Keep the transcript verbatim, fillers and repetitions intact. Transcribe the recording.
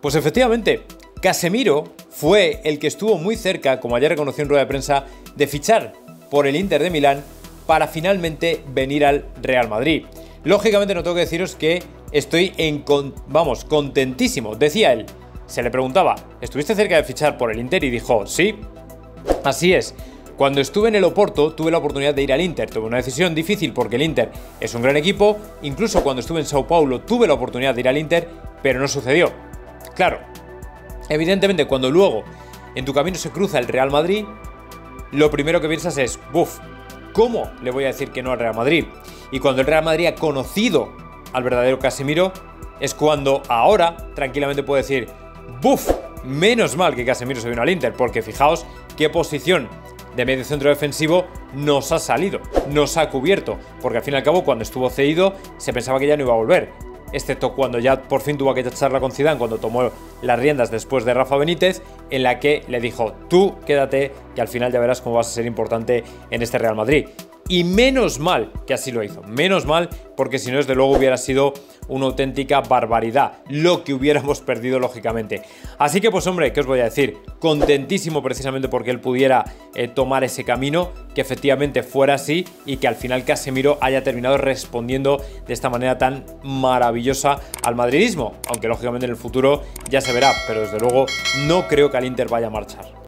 Pues efectivamente, Casemiro fue el que estuvo muy cerca, como ayer reconoció en rueda de prensa, de fichar por el Inter de Milán para finalmente venir al Real Madrid. Lógicamente no tengo que deciros que estoy en con, vamos, contentísimo, decía él. Se le preguntaba, ¿estuviste cerca de fichar por el Inter? Y dijo, sí, así es. Cuando estuve en el Oporto tuve la oportunidad de ir al Inter, tuve una decisión difícil porque el Inter es un gran equipo, incluso cuando estuve en Sao Paulo tuve la oportunidad de ir al Inter, pero no sucedió. Claro, evidentemente cuando luego en tu camino se cruza el Real Madrid, lo primero que piensas es, buf, ¿cómo le voy a decir que no al Real Madrid? Y cuando el Real Madrid ha conocido al verdadero Casemiro, es cuando ahora tranquilamente puedo decir, buf, menos mal que Casemiro se vino al Inter, porque fijaos qué posición de medio centro defensivo nos ha salido, nos ha cubierto, porque al fin y al cabo cuando estuvo cedido se pensaba que ya no iba a volver, excepto cuando ya por fin tuvo aquella charla con Zidane cuando tomó las riendas después de Rafa Benítez, en la que le dijo, tú quédate que al final ya verás cómo vas a ser importante en este Real Madrid. Y menos mal que así lo hizo, menos mal, porque si no desde luego hubiera sido una auténtica barbaridad lo que hubiéramos perdido lógicamente. Así que pues hombre, ¿qué os voy a decir? Contentísimo precisamente porque él pudiera eh, tomar ese camino, que efectivamente fuera así y que al final Casemiro haya terminado respondiendo de esta manera tan maravillosa al madridismo, aunque lógicamente en el futuro ya se verá, pero desde luego no creo que al Inter vaya a marchar.